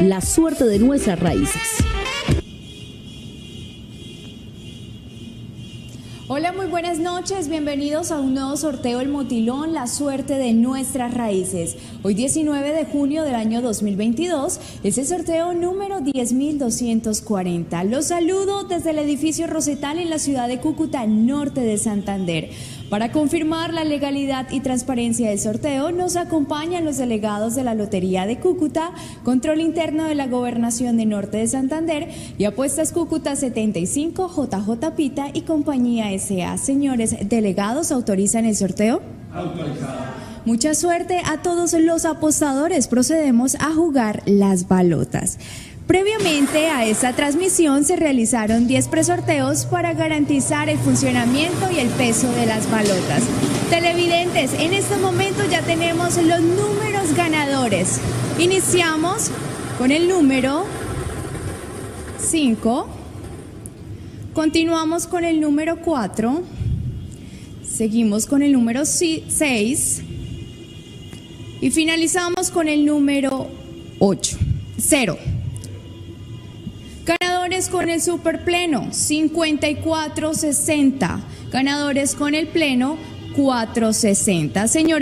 La suerte de nuestras raíces. Hola, muy buenas noches, bienvenidos a un nuevo sorteo El Motilón, la suerte de nuestras raíces. Hoy 19 de junio del año 2022, es el sorteo número 10.240. Los saludo desde el edificio Rosetal en la ciudad de Cúcuta, norte de Santander. Para confirmar la legalidad y transparencia del sorteo, nos acompañan los delegados de la Lotería de Cúcuta, Control Interno de la Gobernación de Norte de Santander y Apuestas Cúcuta 75, JJ Pita y Compañía S.A. Señores delegados, ¿autorizan el sorteo? Autorizado. Mucha suerte a todos los apostadores. Procedemos a jugar las balotas. Previamente a esta transmisión se realizaron 10 presorteos para garantizar el funcionamiento y el peso de las balotas. Televidentes, en este momento ya tenemos los números ganadores. Iniciamos con el número 5, continuamos con el número 4, seguimos con el número 6 y finalizamos con el número 8, 0. Ganadores con el superpleno, 5460. Ganadores con el pleno, 460. Señores.